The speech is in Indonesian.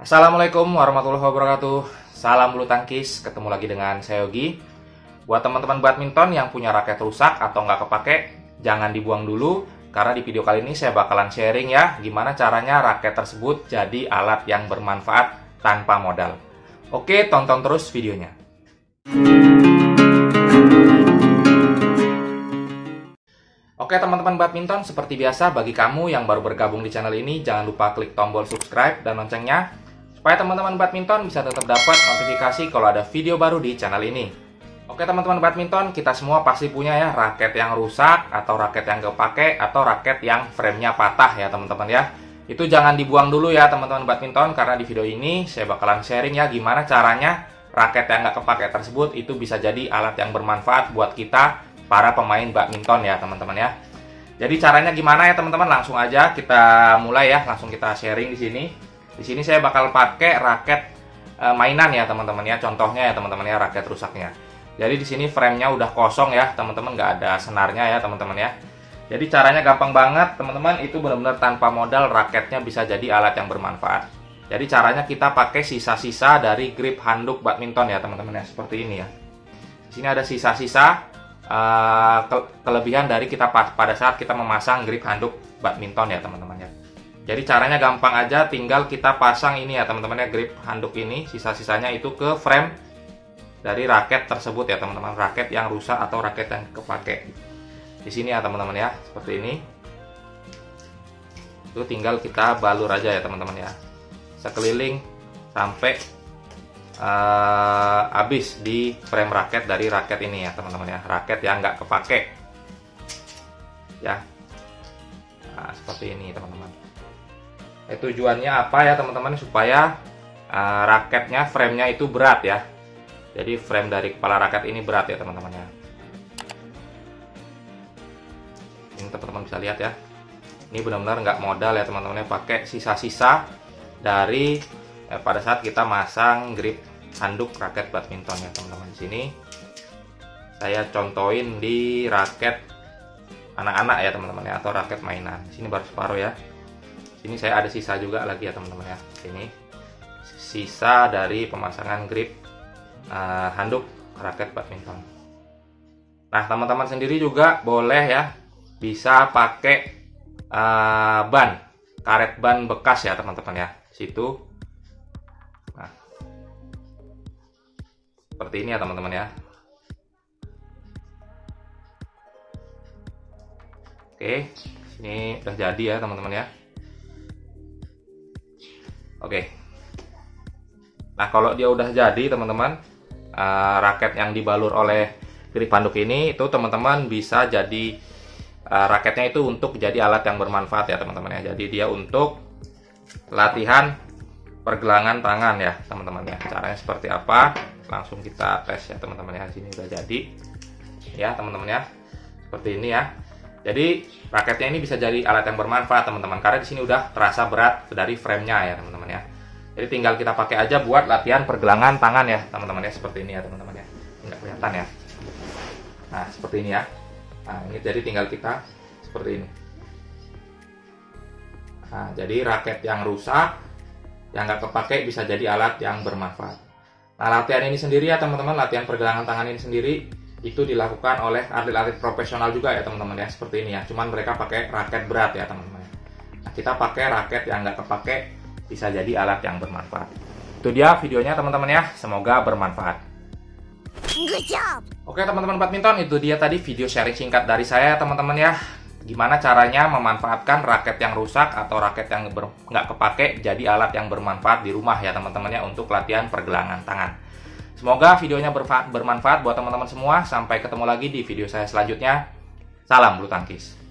Assalamualaikum warahmatullahi wabarakatuh. Salam bulu tangkis, ketemu lagi dengan saya Yogi. Buat teman-teman badminton yang punya raket rusak atau nggak kepake, jangan dibuang dulu, karena di video kali ini saya bakalan sharing ya, gimana caranya raket tersebut jadi alat yang bermanfaat tanpa modal. Oke, tonton terus videonya. Oke teman-teman badminton, seperti biasa bagi kamu yang baru bergabung di channel ini, jangan lupa klik tombol subscribe dan loncengnya, supaya teman-teman badminton bisa tetap dapat notifikasi kalau ada video baru di channel ini. Oke teman-teman badminton, kita semua pasti punya ya raket yang rusak, atau raket yang gak pakai, atau raket yang frame-nya patah ya teman-teman ya. Itu jangan dibuang dulu ya teman-teman badminton, karena di video ini saya bakalan sharing ya gimana caranya raket yang gak kepake tersebut itu bisa jadi alat yang bermanfaat buat kita para pemain badminton ya teman-teman ya. Jadi caranya gimana ya teman-teman? Langsung aja kita mulai ya, langsung kita sharing di sini. Di sini saya bakal pakai raket mainan ya teman-teman ya. Contohnya ya teman-teman ya, raket rusaknya. Jadi di sini frame-nya udah kosong ya teman-teman, nggak ada senarnya ya teman-teman ya. Jadi caranya gampang banget teman-teman, itu benar-benar tanpa modal raketnya bisa jadi alat yang bermanfaat. Jadi caranya kita pakai sisa-sisa dari grip handuk badminton ya teman-teman ya, seperti ini ya. Di sini ada sisa-sisa. Kelebihan dari kita pada saat kita memasang grip handuk badminton ya teman-teman ya. Jadi caranya gampang aja, tinggal kita pasang ini ya teman-teman ya, grip handuk ini sisa-sisanya itu ke frame dari raket tersebut ya teman-teman, raket yang rusak atau raket yang kepake. Di sini ya teman-teman ya, seperti ini. Itu tinggal kita balur aja ya teman-teman ya, sekeliling sampai habis di frame raket dari raket ini ya teman-teman ya, raket yang nggak kepake ya. Nah, seperti ini teman-teman. Tujuannya apa ya teman-teman? Supaya raketnya, framenya itu berat ya, jadi frame dari kepala raket ini berat ya teman-teman ya. Ini teman-teman bisa lihat ya, ini benar-benar nggak modal ya teman-teman ya, pakai sisa-sisa dari pada saat kita masang grip handuk raket badminton ya teman-teman. Di sini saya contohin di raket anak-anak ya teman-teman ya, atau raket mainan. Di sini baru separuh ya. Di sini saya ada sisa juga lagi ya teman-teman ya. Ini sisa dari pemasangan grip handuk raket badminton. Nah teman-teman sendiri juga boleh ya, bisa pakai ban, karet ban bekas ya teman-teman ya. Situ seperti ini ya teman-teman ya. Oke, ini udah jadi ya teman-teman ya. Oke. Nah kalau dia udah jadi teman-teman, raket yang dibalur oleh grip handuk ini itu teman-teman bisa jadi raketnya itu untuk jadi alat yang bermanfaat ya teman-teman ya. Jadi dia untuk latihan pergelangan tangan ya teman-teman ya. Caranya seperti apa? Langsung kita tes ya teman-teman ya. Sini udah jadi ya teman-teman ya, seperti ini ya. Jadi raketnya ini bisa jadi alat yang bermanfaat teman-teman, karena di sini udah terasa berat dari framenya ya teman-teman ya. Jadi tinggal kita pakai aja buat latihan pergelangan tangan ya teman-teman ya, seperti ini ya teman-teman ya, nggak kelihatan ya. Nah seperti ini ya. Nah ini jadi tinggal kita seperti ini. Nah jadi raket yang rusak, yang nggak kepake bisa jadi alat yang bermanfaat. Nah, latihan ini sendiri ya teman-teman, latihan pergelangan tangan ini sendiri itu dilakukan oleh atlet-atlet profesional juga ya teman-teman ya, seperti ini ya. Cuman mereka pakai raket berat ya teman-teman. Nah, kita pakai raket yang nggak kepake bisa jadi alat yang bermanfaat. Itu dia videonya teman-teman ya, semoga bermanfaat. Good job. Oke teman-teman badminton, itu dia tadi video sharing singkat dari saya teman-teman ya. Gimana caranya memanfaatkan raket yang rusak atau raket yang nggak kepake jadi alat yang bermanfaat di rumah ya teman-teman ya, untuk latihan pergelangan tangan. Semoga videonya bermanfaat buat teman-teman semua. Sampai ketemu lagi di video saya selanjutnya. Salam bulu tangkis.